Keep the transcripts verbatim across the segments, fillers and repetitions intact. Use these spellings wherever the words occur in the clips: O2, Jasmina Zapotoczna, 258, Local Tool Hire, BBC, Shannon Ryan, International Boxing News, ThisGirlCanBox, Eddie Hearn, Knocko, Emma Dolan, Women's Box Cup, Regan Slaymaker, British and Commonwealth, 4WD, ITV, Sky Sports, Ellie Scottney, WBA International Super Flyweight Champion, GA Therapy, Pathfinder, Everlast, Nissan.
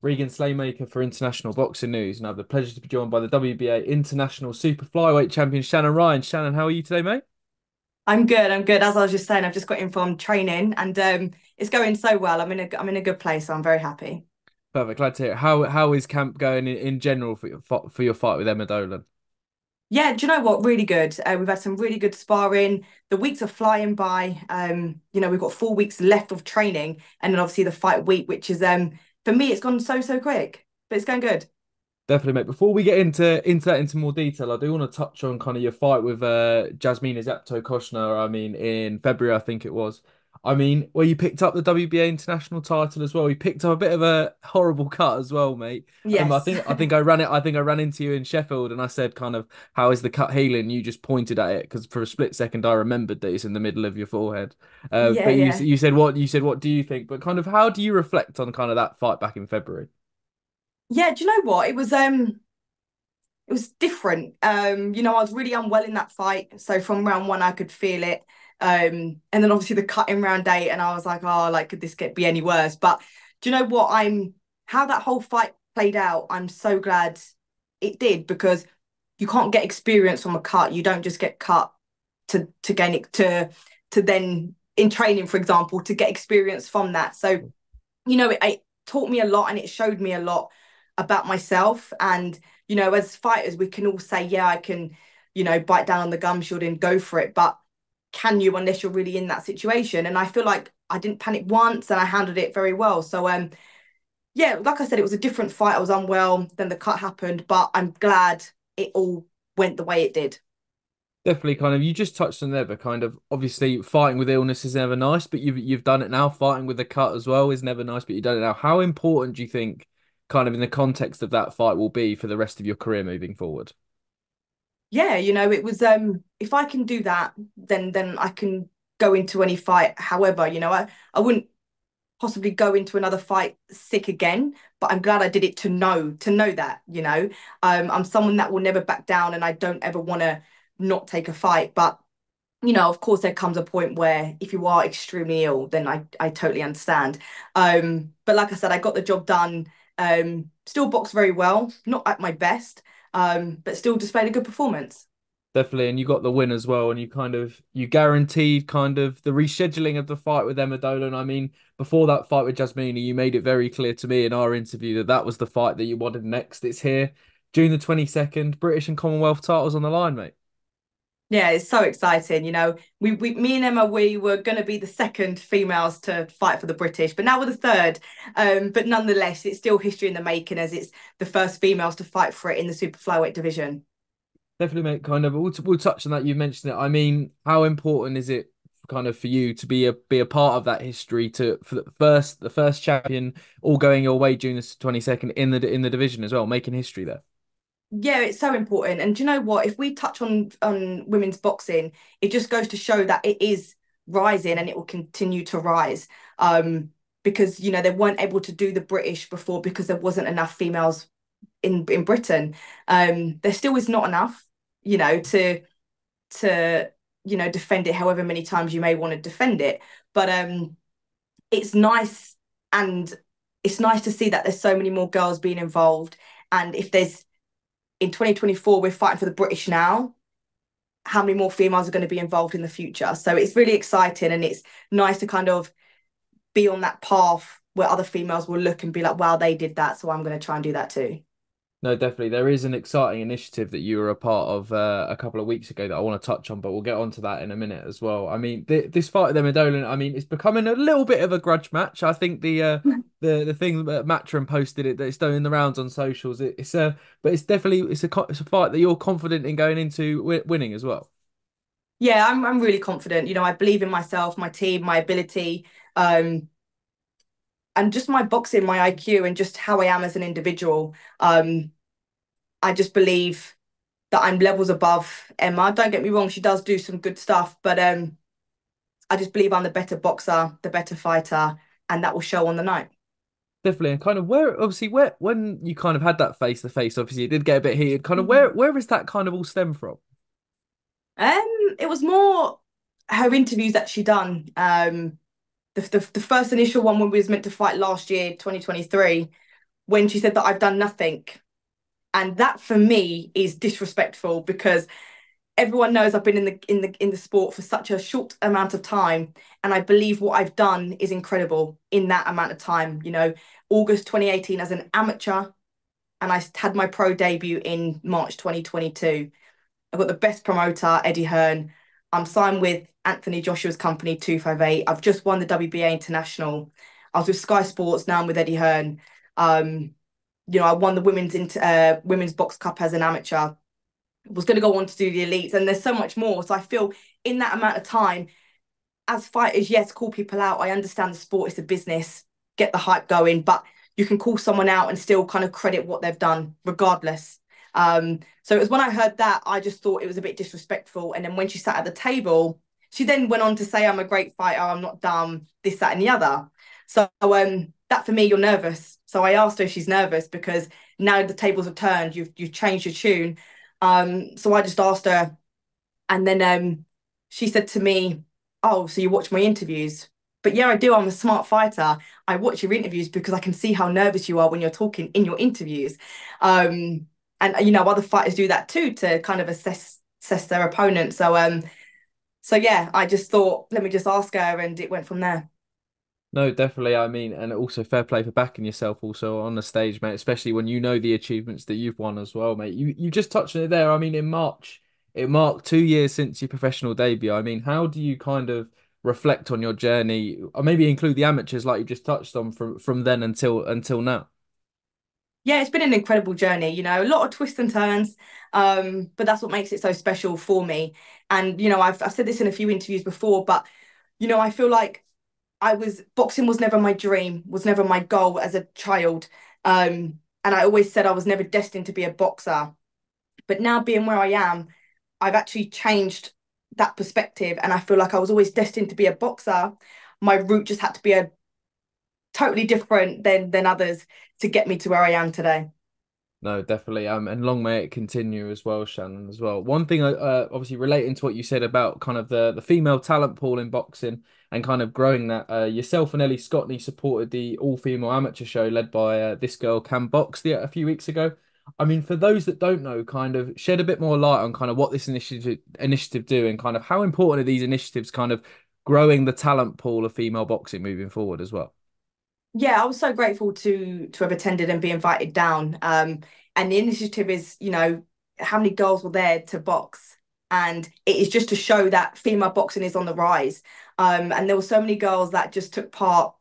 Regan Slaymaker for International Boxing News, and I have the pleasure to be joined by the W B A International Super Flyweight Champion, Shannon Ryan. Shannon, how are you today, mate? I'm good, I'm good. As I was just saying, I've just got in from training, and um, it's going so well. I'm in a, I'm in a good place, so I'm very happy. Perfect, glad to hear it. How, how is camp going in, in general for your, for your fight with Emma Dolan? Yeah, do you know what? Really good. Uh, we've had some really good sparring. The weeks are flying by. Um, you know, we've got four weeks left of training, and then obviously the fight week, which is... um. For me, it's gone so, so quick, but it's going good. Definitely, mate. Before we get into into that into more detail, I do want to touch on kind of your fight with uh, Jasmina Zapotoczna, I mean, in February, I think it was. I mean, well, you picked up the W B A international title as well. You picked up a bit of a horrible cut as well, mate. Yes. Um, I think I think I ran it. I think I ran into you in Sheffield, and I said, kind of, how is the cut healing? You just pointed at it because for a split second I remembered that it's in the middle of your forehead. Uh, yeah, but yeah. you you said what you said. What do you think? But kind of, how do you reflect on kind of that fight back in February? Yeah, do you know what? It was um, it was different. Um, you know, I was really unwell in that fight, so from round one I could feel it. Um, and then obviously the cut in round eight, and I was like, oh, like, could this get be any worse? But do you know what? I'm how that whole fight played out, I'm so glad it did, because you can't get experience from a cut. You don't just get cut to to gain it to to then in training, for example, to get experience from that. So, you know, it, it taught me a lot, and it showed me a lot about myself. And, you know, as fighters, we can all say, yeah, I can, you know, bite down on the gum shield and go for it, but can you, unless you're really in that situation? And I feel like I didn't panic once, and I handled it very well. So um yeah, like I said, it was a different fight. I was unwell, then the cut happened, but I'm glad it all went the way it did. Definitely. Kind of, you just touched on there, but kind of obviously fighting with illness is never nice, but you've you've done it now. Fighting with a cut as well is never nice, but you've done it now. How important do you think kind of in the context of that fight will be for the rest of your career moving forward? Yeah, you know, it was, um, if I can do that, then then I can go into any fight. However, you know, I, I wouldn't possibly go into another fight sick again, but I'm glad I did it to know, to know that, you know, um, I'm someone that will never back down, and I don't ever want to not take a fight. But, you know, of course, there comes a point where if you are extremely ill, then I, I totally understand. Um, but like I said, I got the job done, um, still boxed very well, not at my best, Um, but still displayed a good performance. Definitely, and you got the win as well, and you kind of, you guaranteed kind of the rescheduling of the fight with Emma Dolan. I mean, before that fight with Jasmina, you made it very clear to me in our interview that that was the fight that you wanted next. It's here, June the twenty-second, British and Commonwealth titles on the line, mate. Yeah, it's so exciting. You know, we, we me and Emma, we were going to be the second females to fight for the British, but now we're the third. Um, but nonetheless, it's still history in the making, as it's the first females to fight for it in the super flyweight division. Definitely, mate. Kind of, we'll, we'll touch on that. You've mentioned it. I mean, how important is it kind of for you to be a be a part of that history, to for the first the first champion all going your way June the twenty-second in the in the division as well, making history there? Yeah, it's so important. And do you know what? If we touch on on women's boxing, it just goes to show that it is rising, and it will continue to rise. Um, because, you know, they weren't able to do the British before because there wasn't enough females in in Britain. Um, there still is not enough, you know, to to you know defend it however many times you may want to defend it. But um, it's nice, and it's nice to see that there's so many more girls being involved. And if there's in twenty twenty-four, we're fighting for the British now, how many more females are going to be involved in the future? So it's really exciting, and it's nice to kind of be on that path where other females will look and be like, wow, they did that, so I'm going to try and do that too. No, definitely. There is an exciting initiative that you were a part of uh, a couple of weeks ago that I want to touch on, but we'll get onto that in a minute as well. I mean, th this fight with Emma Dolan, I mean, it's becoming a little bit of a grudge match. I think the uh, the the thing that Matron posted it that it's doing the rounds on socials. It, it's a but it's definitely it's a it's a fight that you're confident in going into wi winning as well. Yeah, I'm I'm really confident. You know, I believe in myself, my team, my ability, um, and just my boxing, my I Q, and just how I am as an individual. Um, I just believe that I'm levels above Emma. Don't get me wrong, she does do some good stuff, but um, I just believe I'm the better boxer, the better fighter, and that will show on the night. Definitely, and kind of where, obviously, where when you kind of had that face-to-face, obviously, it did get a bit heated. Kind of where, where is that kind of all stem from? Um, it was more her interviews that she done. Um, The, the, the first initial one when we was meant to fight last year, twenty twenty-three, when she said that I've done nothing. And that for me is disrespectful, because everyone knows I've been in the in the in the sport for such a short amount of time, and I believe what I've done is incredible in that amount of time. You know, August twenty eighteen as an amateur, and I had my pro debut in March twenty twenty-two. I've got the best promoter, Eddie Hearn. I'm signed with Anthony Joshua's company, two five eight. I've just won the W B A International. I was with Sky Sports, now I'm with Eddie Hearn. Um, you know, I won the Women's uh, Women's Box Cup as an amateur. Was going to go on to do the elites, and there's so much more. So I feel in that amount of time, as fighters, yes, call people out. I understand the sport is a business, get the hype going, but you can call someone out and still kind of credit what they've done regardless. Um, so it was when I heard that, I just thought it was a bit disrespectful. And then when she sat at the table, she then went on to say, I'm a great fighter, I'm not dumb, this, that, and the other. So um, that for me, you're nervous. So I asked her if she's nervous, because now the tables have turned, you've, you've changed your tune. Um, so I just asked her, and then um, she said to me, oh, so you watch my interviews? But yeah, I do. I'm a smart fighter. I watch your interviews because I can see how nervous you are when you're talking in your interviews. Um, and, you know, other fighters do that too, to kind of assess, assess their opponent. So, um, so yeah, I just thought, let me just ask her, and it went from there. No, definitely. I mean, and also fair play for backing yourself also on the stage, mate, especially when you know the achievements that you've won as well, mate. You you just touched on it there. I mean, in March, it marked two years since your professional debut. I mean, how do you kind of reflect on your journey, or maybe include the amateurs like you just touched on from, from then until until now? Yeah, it's been an incredible journey, you know, a lot of twists and turns, um, but that's what makes it so special for me. And, you know, I've, I've said this in a few interviews before, but, you know, I feel like I was, boxing was never my dream, was never my goal as a child. Um, and I always said I was never destined to be a boxer. But now being where I am, I've actually changed that perspective. And I feel like I was always destined to be a boxer. My route just had to be a totally different than, than others to get me to where I am today. No, definitely. Um, and long may it continue as well, Shannon, as well. One thing, uh, obviously relating to what you said about kind of the, the female talent pool in boxing and kind of growing that, uh, yourself and Ellie Scottney supported the all-female amateur show led by uh, This Girl Can Box the, a few weeks ago. I mean, for those that don't know, kind of shed a bit more light on kind of what this initiative initiative do, and kind of how important are these initiatives kind of growing the talent pool of female boxing moving forward as well? Yeah, I was so grateful to to have attended and be invited down. Um, and the initiative is, you know, how many girls were there to box? And it is just to show that female boxing is on the rise. Um, and there were so many girls that just took part.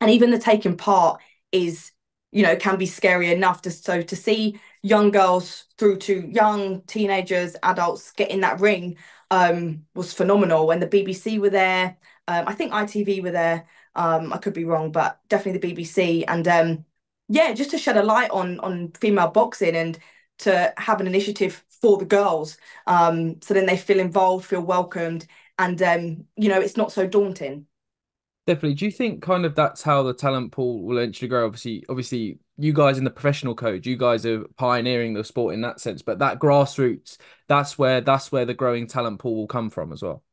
And even the taking part is, you know, can be scary enough. To, so to see young girls through to young teenagers, adults get in that ring um, was phenomenal. And the B B C were there. Um, I think I T V were there. Um, I could be wrong, but definitely the B B C. And um, yeah, just to shed a light on on female boxing and to have an initiative for the girls. Um, so then they feel involved, feel welcomed. And, um, you know, it's not so daunting. Definitely. Do you think kind of that's how the talent pool will eventually grow? Obviously, obviously, you guys in the professional code, you guys are pioneering the sport in that sense. But that grassroots, that's where that's where the growing talent pool will come from as well.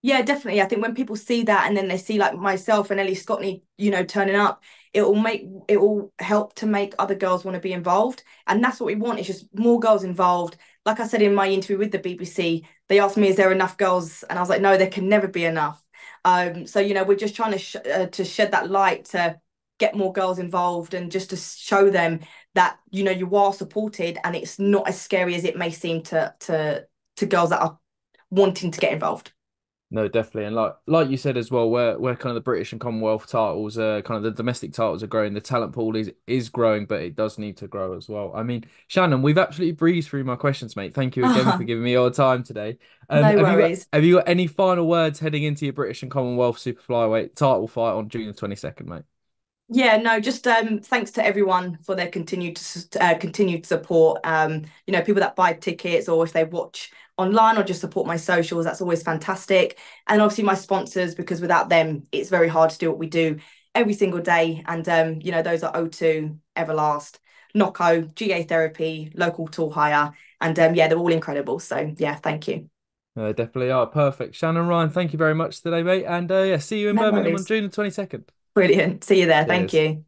Yeah, definitely. I think when people see that, and then they see like myself and Ellie Scottney, you know, turning up, it will make it will help to make other girls want to be involved. And that's what we want. It's just more girls involved. Like I said in my interview with the B B C, they asked me, is there enough girls? And I was like, no, there can never be enough. Um, so, you know, we're just trying to, sh uh, to shed that light to get more girls involved, and just to show them that, you know, you are supported, and it's not as scary as it may seem to to to girls that are wanting to get involved. No, definitely. And like like you said as well, where where kind of the British and Commonwealth titles, uh, kind of the domestic titles are growing, the talent pool is is growing, but it does need to grow as well. I mean, Shannon, we've absolutely breezed through my questions, mate. Thank you again uh-huh. for giving me your time today. Um, no have worries. You got, have you got any final words heading into your British and Commonwealth Super Flyweight title fight on June the twenty-second, mate? Yeah, no, just um, thanks to everyone for their continued uh, continued support. Um, you know, people that buy tickets, or if they watch online, or just support my socials, that's always fantastic. And obviously my sponsors, because without them it's very hard to do what we do every single day. And um you know, those are O two, Everlast, Knocko, G A Therapy, Local Tool Hire, and um yeah, they're all incredible. So yeah, thank you. They definitely are. Perfect. Shannon Ryan, thank you very much today, mate. And uh yeah, see you in no Birmingham worries. on June the twenty-second. Brilliant. See you there. Cheers. Thank you.